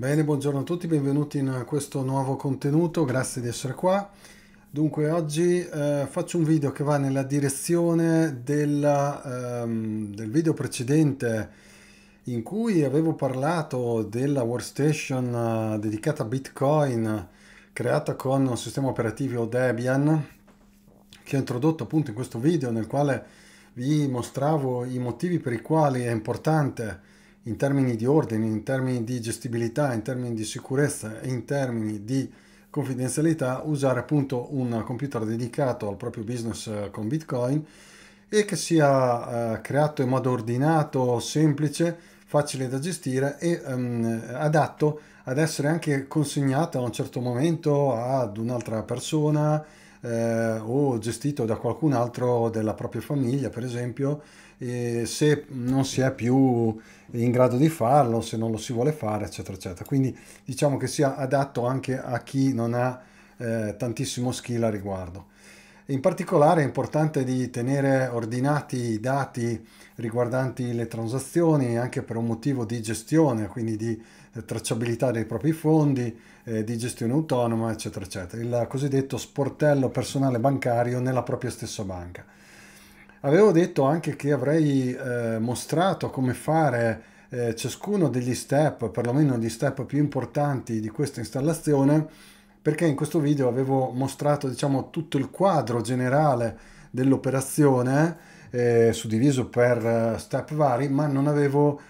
Bene, buongiorno a tutti, benvenuti in questo nuovo contenuto, grazie di essere qua. Dunque oggi faccio un video che va nella direzione del video precedente in cui avevo parlato della workstation dedicata a Bitcoin creata con un sistema operativo Debian, che ho introdotto appunto in questo video nel quale vi mostravo i motivi per i quali è importante in termini di ordine, in termini di gestibilità, in termini di sicurezza e in termini di confidenzialità usare appunto un computer dedicato al proprio business con Bitcoin e che sia creato in modo ordinato, semplice, facile da gestire e adatto ad essere anche consegnato a un certo momento ad un'altra persona o gestito da qualcun altro della propria famiglia, per esempio, e se non si è più in grado di farlo, se non lo si vuole fare, eccetera eccetera. Quindi diciamo che sia adatto anche a chi non ha tantissimo skill a riguardo. In particolare è importante di tenere ordinati i dati riguardanti le transazioni anche per un motivo di gestione, quindi di tracciabilità dei propri fondi, di gestione autonoma, eccetera eccetera, il cosiddetto sportello personale bancario nella propria stessa banca. Avevo detto anche che avrei mostrato come fare ciascuno degli step, perlomeno gli step più importanti di questa installazione, perché in questo video avevo mostrato, diciamo, tutto il quadro generale dell'operazione suddiviso per step vari, ma non avevo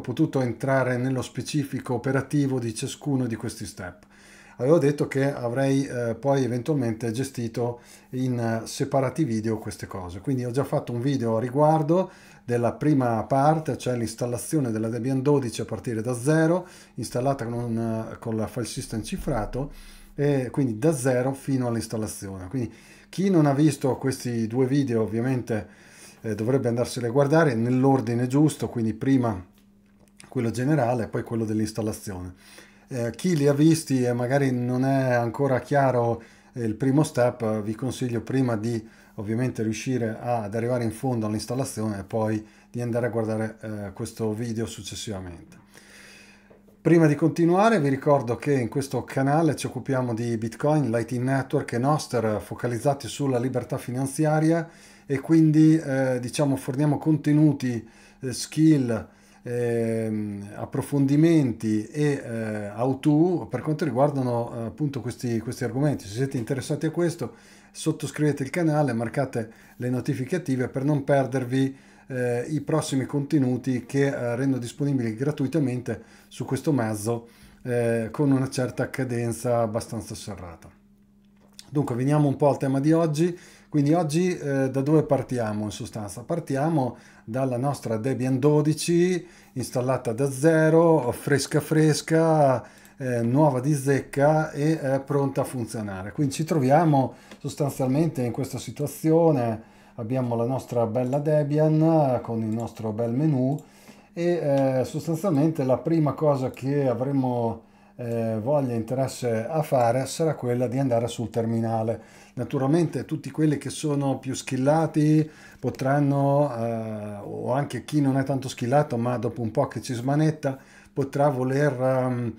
potuto entrare nello specifico operativo di ciascuno di questi step. Avevo detto che avrei poi eventualmente gestito in separati video queste cose, quindi ho già fatto un video a riguardo della prima parte, cioè l'installazione della Debian 12 a partire da zero, installata con la file system cifrato, e quindi da zero fino all'installazione. Quindi chi non ha visto questi due video ovviamente dovrebbe andarseli a guardare nell'ordine giusto, quindi prima quello generale e poi quello dell'installazione. Chi li ha visti e magari non è ancora chiaro il primo step, vi consiglio prima di ovviamente riuscire ad arrivare in fondo all'installazione e poi di andare a guardare questo video successivamente. Prima di continuare vi ricordo che in questo canale ci occupiamo di Bitcoin, Lightning Network e Nostr, focalizzati sulla libertà finanziaria, e quindi diciamo forniamo contenuti, skill, approfondimenti e how-to per quanto riguardano appunto questi argomenti. Se siete interessati a questo, sottoscrivete il canale, marcate le notifiche attive per non perdervi i prossimi contenuti che rendo disponibili gratuitamente su questo mezzo con una certa cadenza abbastanza serrata. Dunque veniamo un po' al tema di oggi. Quindi oggi da dove partiamo in sostanza? Partiamo dalla nostra Debian 12 installata da zero, fresca fresca, nuova di zecca e pronta a funzionare. Quindi ci troviamo sostanzialmente in questa situazione, abbiamo la nostra bella Debian con il nostro bel menu e sostanzialmente la prima cosa che avremo voglia e interesse a fare sarà quella di andare sul terminale. Naturalmente tutti quelli che sono più skillati potranno, o anche chi non è tanto skillato ma dopo un po' che ci smanetta, potrà voler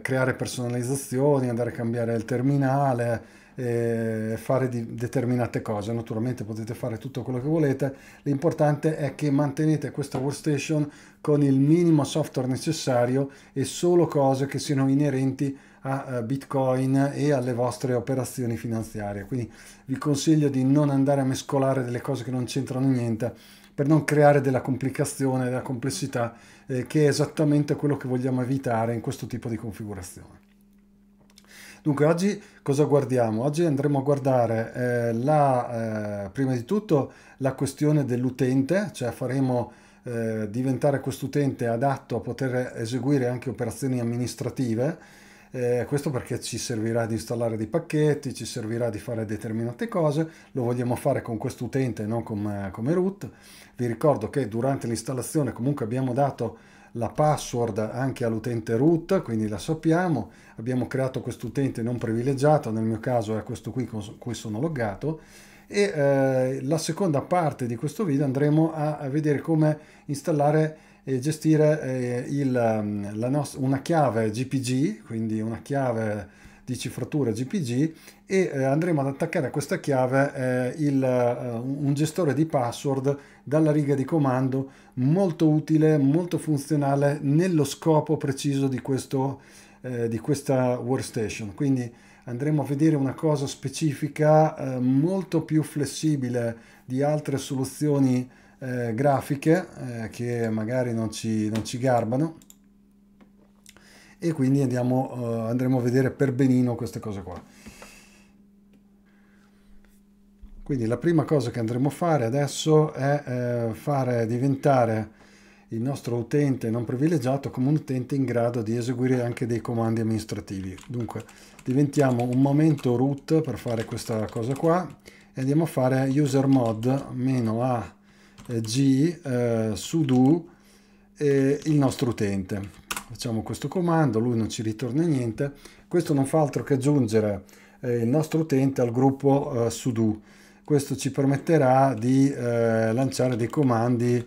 creare personalizzazioni, andare a cambiare il terminale, fare determinate cose. Naturalmente potete fare tutto quello che volete, l'importante è che mantenete questa workstation con il minimo software necessario e solo cose che siano inerenti a Bitcoin e alle vostre operazioni finanziarie. Quindi vi consiglio di non andare a mescolare delle cose che non c'entrano niente, per non creare della complicazione, della complessità, che è esattamente quello che vogliamo evitare in questo tipo di configurazione. Dunque oggi cosa guardiamo? Oggi andremo a guardare prima di tutto la questione dell'utente, cioè faremo diventare quest'utente adatto a poter eseguire anche operazioni amministrative, questo perché ci servirà di installare dei pacchetti, ci servirà di fare determinate cose, lo vogliamo fare con quest'utente e non come root. Vi ricordo che durante l'installazione comunque abbiamo dato la password anche all'utente root, quindi la sappiamo, abbiamo creato quest'utente non privilegiato, nel mio caso è questo qui con cui sono loggato, e la seconda parte di questo video andremo a vedere come installare e gestire una chiave GPG, quindi una chiave di cifratura GPG, e andremo ad attaccare a questa chiave un gestore di password dalla riga di comando, molto utile, molto funzionale nello scopo preciso di questa workstation. Quindi andremo a vedere una cosa specifica, molto più flessibile di altre soluzioni grafiche che magari non ci garbano, e quindi andremo a vedere per benino queste cose qua. Quindi la prima cosa che andremo a fare adesso è fare diventare il nostro utente non privilegiato come un utente in grado di eseguire anche dei comandi amministrativi. Dunque diventiamo un momento root per fare questa cosa qua, e andiamo a fare usermod -ag sudo il nostro utente. Facciamo questo comando, lui non ci ritorna niente. Questo non fa altro che aggiungere il nostro utente al gruppo sudo. Questo ci permetterà di lanciare dei comandi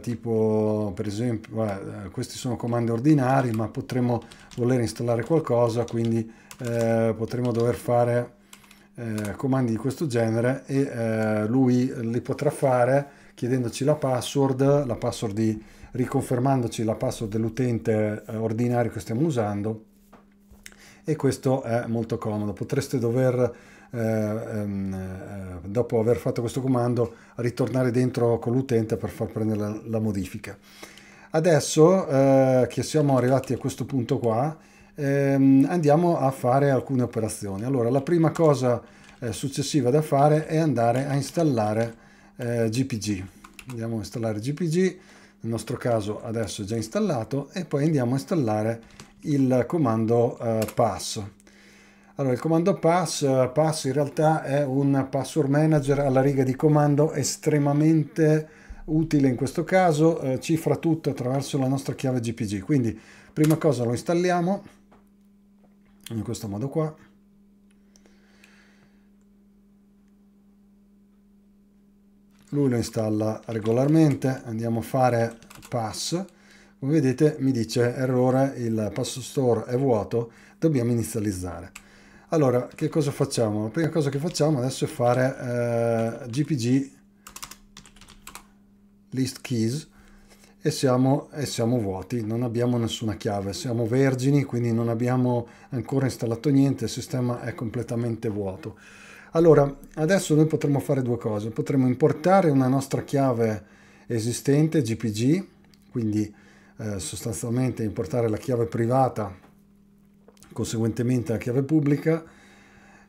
tipo, per esempio, questi sono comandi ordinari, ma potremmo voler installare qualcosa, quindi potremmo dover fare comandi di questo genere, e lui li potrà fare chiedendoci riconfermandoci la password dell'utente ordinario che stiamo usando, e questo è molto comodo. Potreste dover, dopo aver fatto questo comando, ritornare dentro con l'utente per far prendere la modifica. Adesso che siamo arrivati a questo punto qua, andiamo a fare alcune operazioni. Allora, la prima cosa successiva da fare è andare a installare GPG. Andiamo a installare GPG. Nel nostro caso adesso è già installato, e poi andiamo a installare il comando pass. Allora, il comando pass in realtà è un password manager alla riga di comando estremamente utile in questo caso, cifra tutto attraverso la nostra chiave GPG. Quindi prima cosa lo installiamo in questo modo qua. Lui lo installa regolarmente. Andiamo a fare pass. Come vedete mi dice errore, il password store è vuoto, dobbiamo inizializzare. Allora, che cosa facciamo? La prima cosa che facciamo adesso è fare gpg list keys, e siamo vuoti, non abbiamo nessuna chiave, siamo vergini, quindi non abbiamo ancora installato niente, il sistema è completamente vuoto. Allora, adesso noi potremmo fare due cose. Potremmo importare una nostra chiave esistente, GPG, quindi sostanzialmente importare la chiave privata, conseguentemente la chiave pubblica,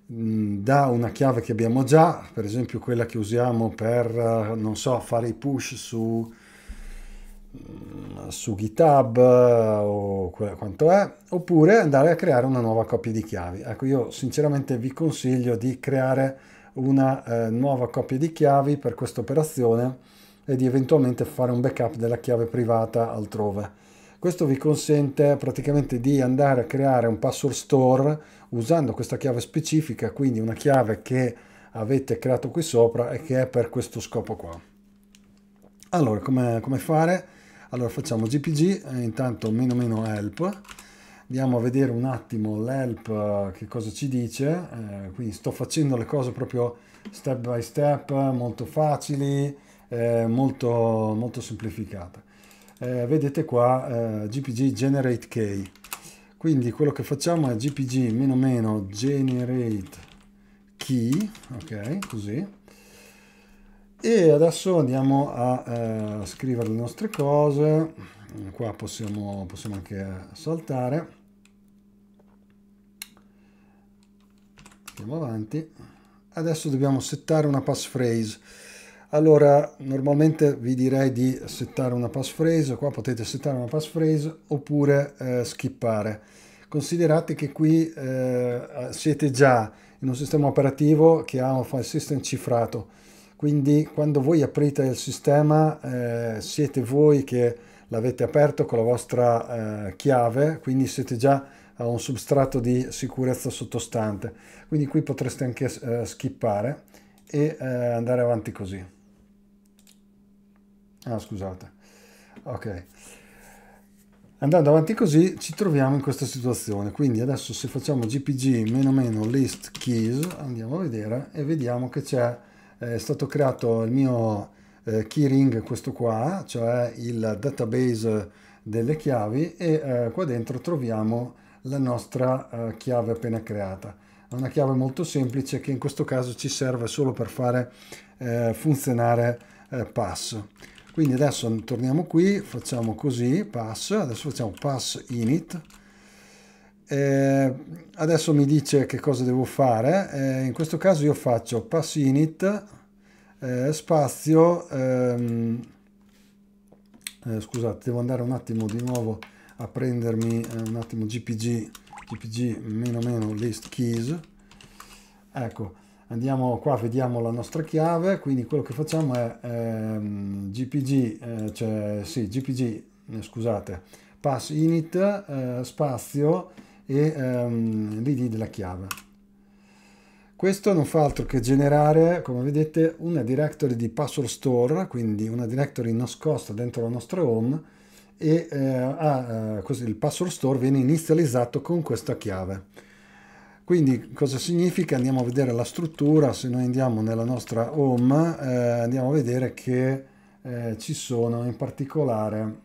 da una chiave che abbiamo già, per esempio quella che usiamo per, non so, fare i push su GitHub o quanto è, oppure andare a creare una nuova coppia di chiavi. Ecco, io sinceramente vi consiglio di creare una nuova coppia di chiavi per questa operazione, e di eventualmente fare un backup della chiave privata altrove. Questo vi consente praticamente di andare a creare un password store usando questa chiave specifica, quindi una chiave che avete creato qui sopra e che è per questo scopo qua. Allora, come fare? Allora, facciamo gpg, intanto -help, andiamo a vedere un attimo l'help che cosa ci dice. Quindi sto facendo le cose proprio step by step, molto facili, molto, molto semplificate. Vedete qua gpg generate key, quindi quello che facciamo è gpg -generate key, ok, così. E adesso andiamo a scrivere le nostre cose. Qua possiamo anche saltare, andiamo avanti. Adesso dobbiamo settare una passphrase. Allora, normalmente vi direi di settare una passphrase, qua potete settare una passphrase oppure skippare. Considerate che qui siete già in un sistema operativo che ha un file system cifrato. Quindi quando voi aprite il sistema siete voi che l'avete aperto con la vostra chiave, quindi siete già a un substrato di sicurezza sottostante. Quindi qui potreste anche skippare e andare avanti così. Ah, scusate. Ok, andando avanti così ci troviamo in questa situazione. Quindi adesso se facciamo gpg -list keys andiamo a vedere e vediamo che c'è, è stato creato il mio keyring, questo qua, cioè il database delle chiavi, e qua dentro troviamo la nostra chiave appena creata. È una chiave molto semplice che in questo caso ci serve solo per fare funzionare pass. Quindi adesso torniamo qui, facciamo così, pass, adesso facciamo pass init. Adesso mi dice che cosa devo fare, in questo caso io faccio pass init spazio, scusate, devo andare un attimo di nuovo a prendermi un attimo gpg -list keys. Ecco, andiamo qua, vediamo la nostra chiave. Quindi quello che facciamo è pass init spazio e l'id della chiave. Questo non fa altro che generare, come vedete, una directory di password store, quindi una directory nascosta dentro la nostra home, e il password store viene inizializzato con questa chiave. Quindi cosa significa? Andiamo a vedere la struttura. Se noi andiamo nella nostra home andiamo a vedere che ci sono in particolare,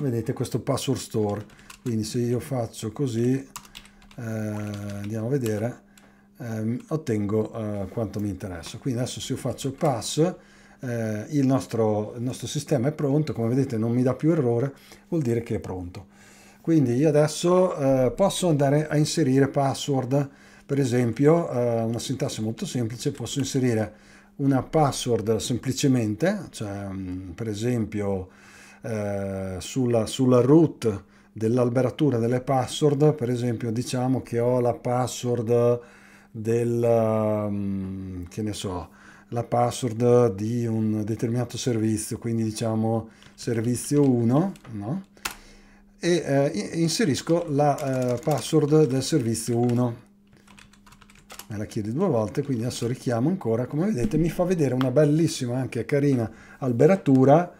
vedete, questo password store. Quindi se io faccio così, andiamo a vedere, ottengo quanto mi interessa. Quindi adesso se io faccio pass, il nostro sistema è pronto, come vedete non mi dà più errore, vuol dire che è pronto. Quindi io adesso posso andare a inserire password, per esempio, una sintassi molto semplice, posso inserire una password semplicemente, cioè per esempio sulla root dell'alberatura delle password, per esempio diciamo che ho la password del, che ne so, la password di un determinato servizio, quindi diciamo servizio 1, no? E inserisco la password del servizio 1, me la chiede due volte, quindi adesso richiamo ancora, come vedete mi fa vedere una bellissima, anche carina alberatura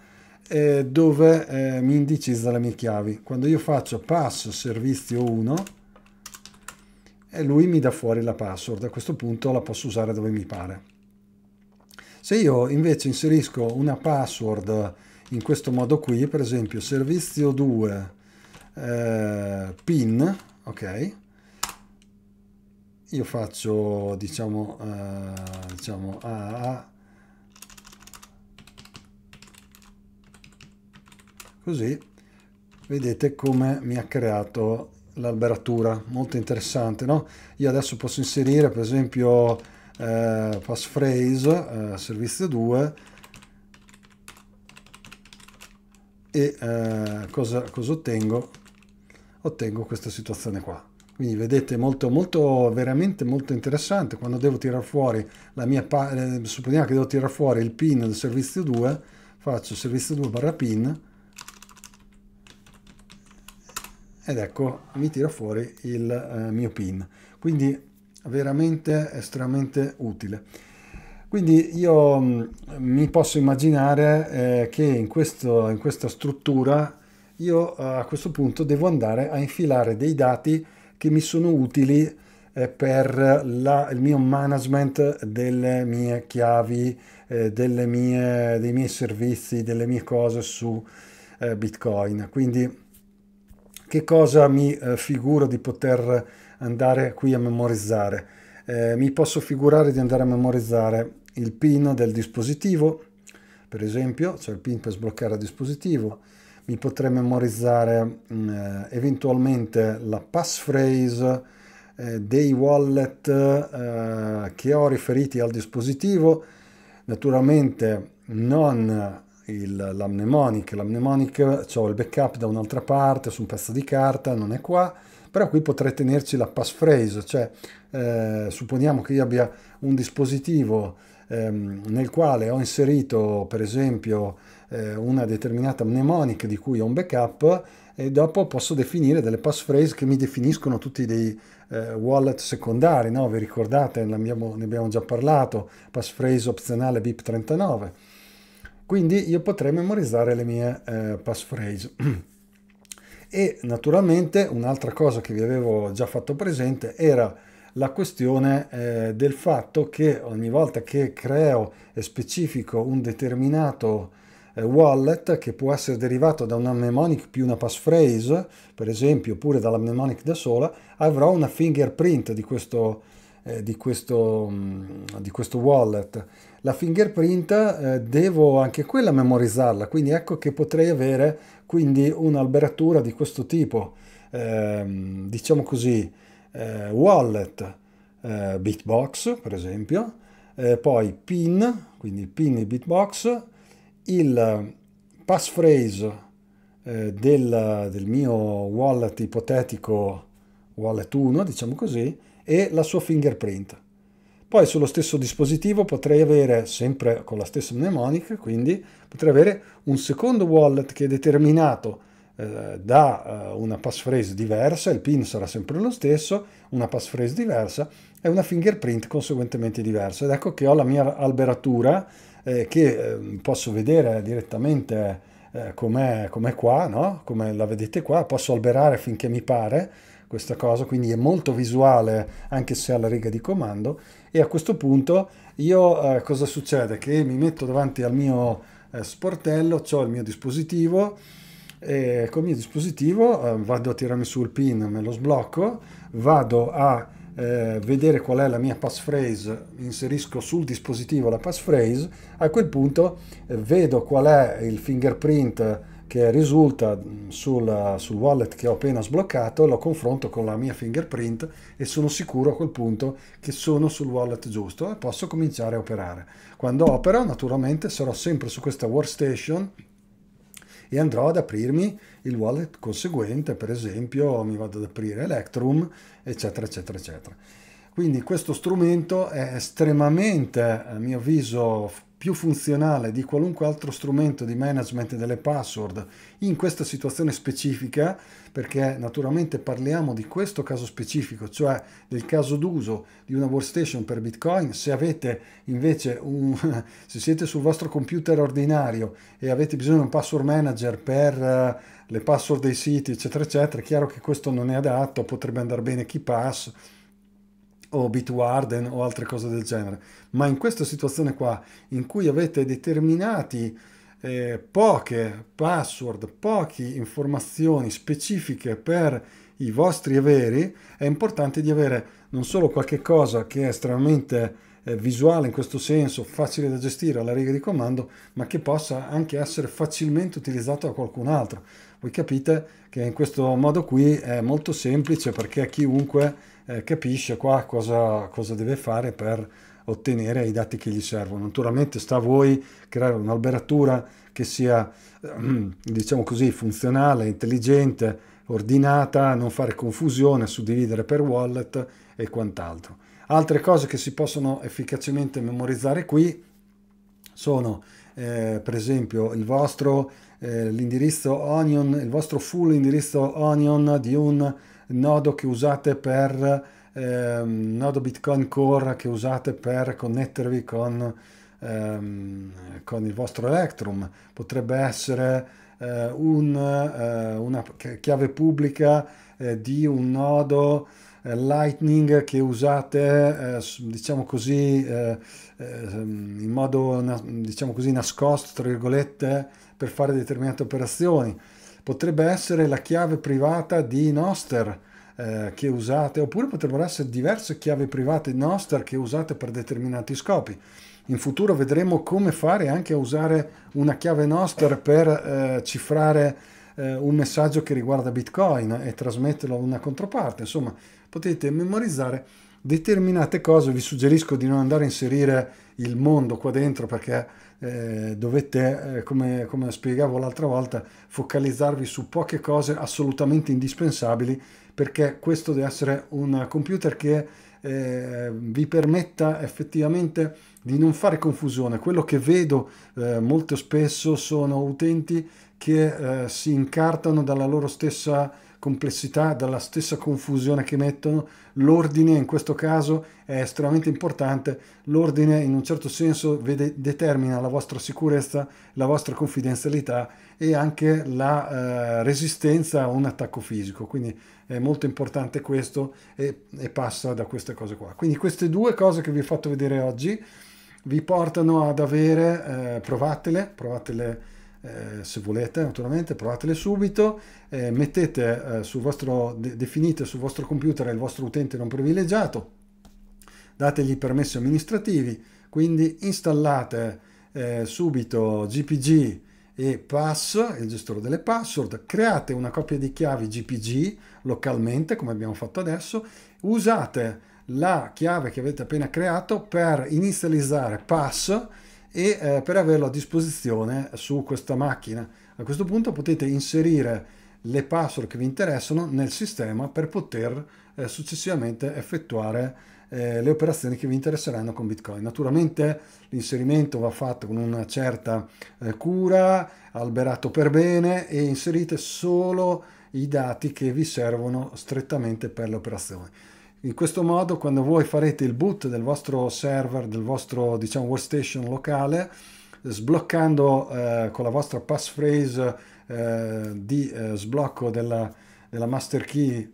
dove mi indicizza le mie chiavi. Quando io faccio pass servizio 1 e lui mi dà fuori la password, a questo punto la posso usare dove mi pare. Se io invece inserisco una password in questo modo qui, per esempio servizio 2 pin, ok, io faccio diciamo a così, vedete come mi ha creato l'alberatura, molto interessante, no? Io adesso posso inserire per esempio passphrase servizio 2 e cosa ottengo? Ottengo questa situazione qua. Quindi vedete, molto veramente molto interessante. Quando devo tirar fuori la mia supponiamo che devo tirar fuori il pin del servizio 2, faccio servizio 2/pin ed ecco mi tira fuori il mio pin. Quindi veramente estremamente utile. Quindi io mi posso immaginare che in questa struttura io a questo punto devo andare a infilare dei dati che mi sono utili per il mio management delle mie chiavi, dei miei servizi, delle mie cose su Bitcoin. Quindi che cosa mi figuro di poter andare qui a memorizzare? Mi posso figurare di andare a memorizzare il PIN del dispositivo, per esempio, cioè il PIN per sbloccare il dispositivo. Mi potrei memorizzare eventualmente la passphrase dei wallet che ho riferiti al dispositivo, naturalmente non la mnemonic. La mnemonic, cioè il backup da un'altra parte, su un pezzo di carta, non è qua, però qui potrei tenerci la passphrase, cioè supponiamo che io abbia un dispositivo nel quale ho inserito per esempio una determinata mnemonic di cui ho un backup, e dopo posso definire delle passphrase che mi definiscono tutti dei wallet secondari, no? Vi ricordate, ne abbiamo già parlato, passphrase opzionale BIP39. Quindi io potrei memorizzare le mie passphrase. E naturalmente un'altra cosa che vi avevo già fatto presente era la questione del fatto che ogni volta che creo e specifico un determinato wallet, che può essere derivato da una mnemonic più una passphrase, per esempio, oppure dalla mnemonic da sola, avrò una fingerprint di questo wallet. La fingerprint devo anche quella memorizzarla, quindi ecco che potrei avere quindi un'alberatura di questo tipo, diciamo così, wallet BitBox per esempio, poi PIN, quindi il PIN di BitBox, il passphrase del mio wallet ipotetico, wallet 1 diciamo così, e la sua fingerprint. Poi sullo stesso dispositivo potrei avere, sempre con la stessa mnemonic, quindi potrei avere un secondo wallet che è determinato da una passphrase diversa, il PIN sarà sempre lo stesso, una passphrase diversa e una fingerprint conseguentemente diversa. Ed ecco che ho la mia alberatura che posso vedere direttamente com'è qua, no? Come la vedete qua, posso alberare finché mi pare questa cosa, quindi è molto visuale anche se alla riga di comando. E a questo punto io cosa succede? Che mi metto davanti al mio sportello, ho il mio dispositivo, e con il mio dispositivo vado a tirarmi su il PIN, me lo sblocco, vado a vedere qual è la mia passphrase, inserisco sul dispositivo la passphrase, a quel punto vedo qual è il fingerprint che risulta sul wallet che ho appena sbloccato, lo confronto con la mia fingerprint e sono sicuro a quel punto che sono sul wallet giusto e posso cominciare a operare. Quando opero naturalmente sarò sempre su questa workstation e andrò ad aprirmi il wallet conseguente, per esempio mi vado ad aprire Electrum, eccetera, eccetera, eccetera. Quindi questo strumento è estremamente, a mio avviso, più funzionale di qualunque altro strumento di management delle password in questa situazione specifica, perché naturalmente parliamo di questo caso specifico, cioè del caso d'uso di una workstation per Bitcoin. Se avete invece se siete sul vostro computer ordinario e avete bisogno di un password manager per le password dei siti, eccetera, eccetera, è chiaro che questo non è adatto, potrebbe andare bene KeePass o Bitwarden o altre cose del genere, ma in questa situazione qua in cui avete determinati poche password, poche informazioni specifiche per i vostri averi, è importante di avere non solo qualche cosa che è estremamente visuale in questo senso, facile da gestire alla riga di comando, ma che possa anche essere facilmente utilizzato da qualcun altro. Voi capite che in questo modo qui è molto semplice, perché chiunque capisce qua cosa deve fare per ottenere i dati che gli servono. Naturalmente sta a voi creare un'alberatura che sia, diciamo così, funzionale, intelligente, ordinata, non fare confusione, suddividere per wallet e quant'altro. Altre cose che si possono efficacemente memorizzare qui sono per esempio il vostro l'indirizzo onion, il vostro full indirizzo onion di un nodo che usate per nodo Bitcoin Core che usate per connettervi con il vostro Electrum. Potrebbe essere una chiave pubblica di un nodo Lightning che usate diciamo così in modo diciamo così nascosto, tra virgolette, per fare determinate operazioni. Potrebbe essere la chiave privata di Nostr che usate, oppure potrebbero essere diverse chiavi private di Nostr che usate per determinati scopi. In futuro vedremo come fare anche a usare una chiave Nostr per cifrare un messaggio che riguarda Bitcoin e trasmetterlo a una controparte. Insomma, potete memorizzare determinate cose. Vi suggerisco di non andare a inserire il mondo qua dentro, perché dovete, come spiegavo l'altra volta, focalizzarvi su poche cose assolutamente indispensabili, perché questo deve essere un computer che vi permetta effettivamente di non fare confusione. Quello che vedo molto spesso sono utenti che si incartano dalla loro stessa complessità, dalla stessa confusione che mettono. L'ordine in questo caso è estremamente importante, l'ordine in un certo senso determina la vostra sicurezza, la vostra confidenzialità e anche la resistenza a un attacco fisico, quindi è molto importante questo e passa da queste cose qua. Quindi queste due cose che vi ho fatto vedere oggi vi portano ad avere, provatele se volete naturalmente, provatele subito, mettete sul vostro, definite sul vostro computer il vostro utente non privilegiato, dategli permessi amministrativi, quindi installate subito GPG e pass, il gestore delle password, create una copia di chiavi GPG localmente come abbiamo fatto adesso, usate la chiave che avete appena creato per inizializzare pass e per averlo a disposizione su questa macchina. A questo punto potete inserire le password che vi interessano nel sistema per poter successivamente effettuare le operazioni che vi interesseranno con Bitcoin. Naturalmente l'inserimento va fatto con una certa cura, alberato per bene, e inserite solo i dati che vi servono strettamente per le operazioni. In questo modo, quando voi farete il boot del vostro server, del vostro workstation locale, sbloccando con la vostra passphrase di sblocco della master key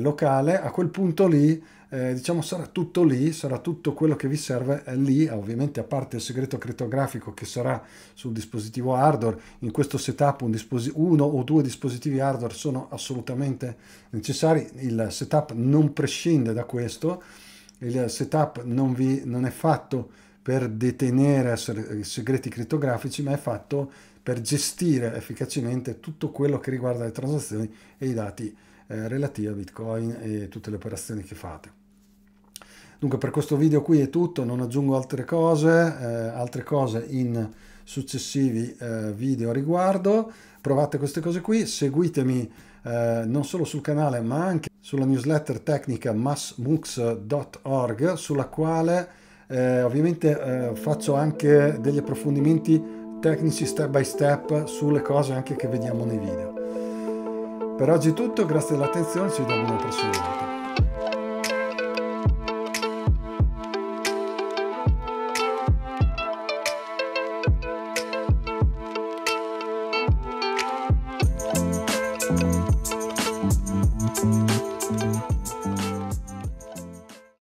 locale, a quel punto lì sarà tutto lì, sarà tutto quello che vi serve è lì, ovviamente a parte il segreto crittografico che sarà sul dispositivo hardware. In questo setup uno o due dispositivi hardware sono assolutamente necessari, il setup non prescinde da questo, il setup non è fatto per detenere segreti crittografici, ma è fatto per gestire efficacemente tutto quello che riguarda le transazioni e i dati relativi a Bitcoin e tutte le operazioni che fate. Dunque, per questo video qui è tutto, non aggiungo altre cose in successivi video a riguardo. Provate queste cose qui, seguitemi non solo sul canale ma anche sulla newsletter tecnica massmux.org, sulla quale ovviamente faccio anche degli approfondimenti tecnici step by step sulle cose anche che vediamo nei video. Per oggi è tutto, grazie dell'attenzione, ci vediamo alla prossima volta.